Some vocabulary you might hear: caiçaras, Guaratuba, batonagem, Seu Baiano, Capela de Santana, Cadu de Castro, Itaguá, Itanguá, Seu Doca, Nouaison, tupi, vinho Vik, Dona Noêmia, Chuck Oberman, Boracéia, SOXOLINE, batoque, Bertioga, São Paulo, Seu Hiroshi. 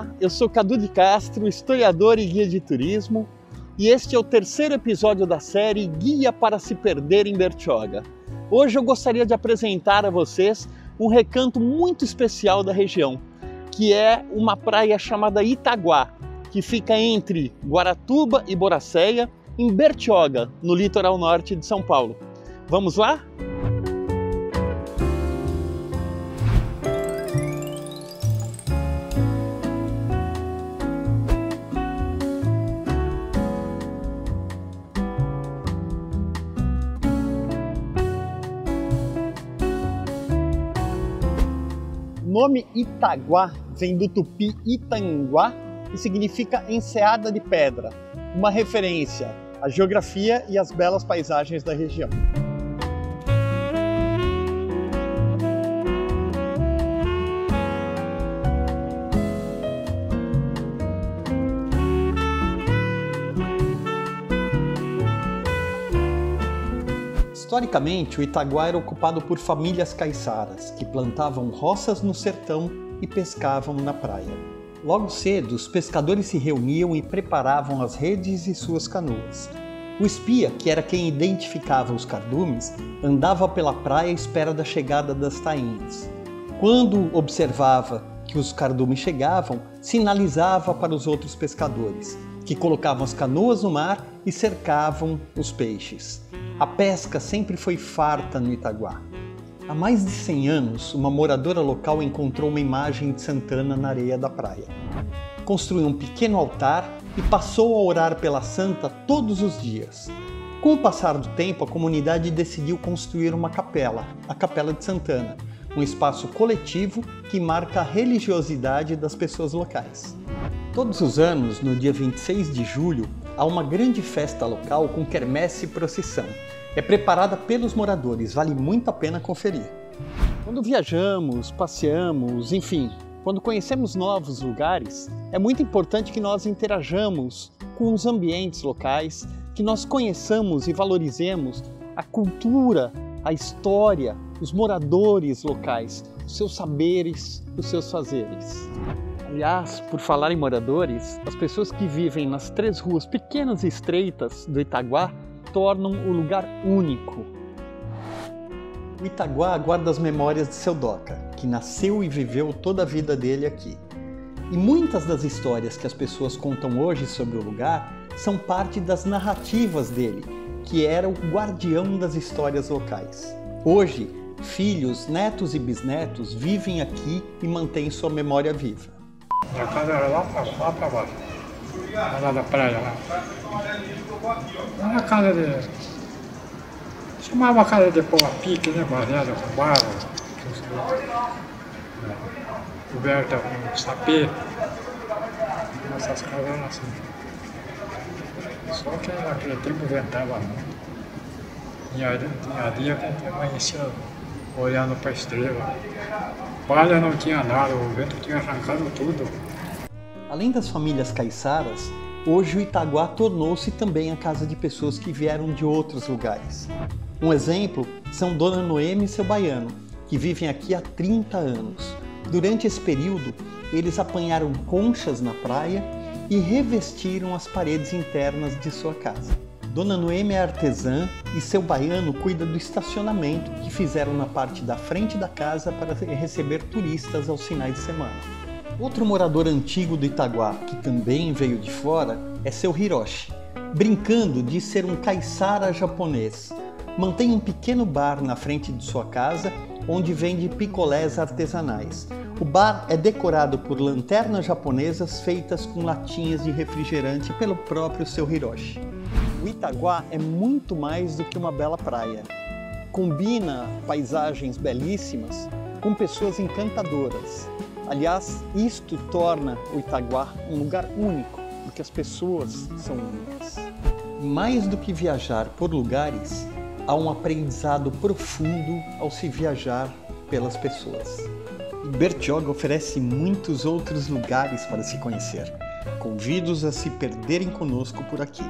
Olá, eu sou Cadu de Castro, historiador e guia de turismo, e este é o terceiro episódio da série Guia para se Perder em Bertioga. Hoje eu gostaria de apresentar a vocês um recanto muito especial da região, que é uma praia chamada Itaguá, que fica entre Guaratuba e Boracéia, em Bertioga, no litoral norte de São Paulo. Vamos lá? O nome Itaguá vem do tupi Itanguá e significa enseada de pedra, uma referência à geografia e às belas paisagens da região. Historicamente, o Itaguá era ocupado por famílias caiçaras, que plantavam roças no sertão e pescavam na praia. Logo cedo, os pescadores se reuniam e preparavam as redes e suas canoas. O espia, que era quem identificava os cardumes, andava pela praia à espera da chegada das tainhas. Quando observava que os cardumes chegavam, sinalizava para os outros pescadores, que colocavam as canoas no mar e cercavam os peixes. A pesca sempre foi farta no Itaguá. Há mais de 100 anos, uma moradora local encontrou uma imagem de Santana na areia da praia. Construiu um pequeno altar e passou a orar pela santa todos os dias. Com o passar do tempo, a comunidade decidiu construir uma capela, a Capela de Santana, um espaço coletivo que marca a religiosidade das pessoas locais. Todos os anos, no dia 26 de julho, há uma grande festa local com quermesse e procissão. É preparada pelos moradores, vale muito a pena conferir. Quando viajamos, passeamos, enfim, quando conhecemos novos lugares, é muito importante que nós interajamos com os ambientes locais, que nós conheçamos e valorizemos a cultura, a história, os moradores locais, os seus saberes, os seus fazeres. Aliás, por falar em moradores, as pessoas que vivem nas três ruas pequenas e estreitas do Itaguá tornam o lugar único. O Itaguá guarda as memórias de Seu Doca, que nasceu e viveu toda a vida dele aqui. E muitas das histórias que as pessoas contam hoje sobre o lugar são parte das narrativas dele, que era o guardião das histórias locais. Hoje, filhos, netos e bisnetos vivem aqui e mantêm sua memória viva. Minha casa era lá para baixo, lá da praia, lá na casa de... Chamava a casa de pau a pique, né, baseada com barro, coberta com sapê, essas casas eram assim. Só que naquele tempo ventava muito. E aí tinha dia que a gente amanhecia olhando para a estrela. Palha não tinha nada, o vento tinha arrancado tudo. Além das famílias caiçaras, hoje o Itaguá tornou-se também a casa de pessoas que vieram de outros lugares. Um exemplo são Dona Noêmia e Seu Baiano, que vivem aqui há 30 anos. Durante esse período, eles apanharam conchas na praia e revestiram as paredes internas de sua casa. Dona Noêmia é artesã e Seu Baiano cuida do estacionamento que fizeram na parte da frente da casa para receber turistas aos finais de semana. Outro morador antigo do Itaguá, que também veio de fora, é Seu Hiroshi, brincando de ser um caiçara japonês. Mantém um pequeno bar na frente de sua casa, onde vende picolés artesanais. O bar é decorado por lanternas japonesas feitas com latinhas de refrigerante pelo próprio Seu Hiroshi. O Itaguá é muito mais do que uma bela praia. Combina paisagens belíssimas com pessoas encantadoras. Aliás, isto torna o Itaguá um lugar único, porque as pessoas são únicas. Mais do que viajar por lugares, há um aprendizado profundo ao se viajar pelas pessoas. E Bertioga oferece muitos outros lugares para se conhecer. Convido-os a se perderem conosco por aqui.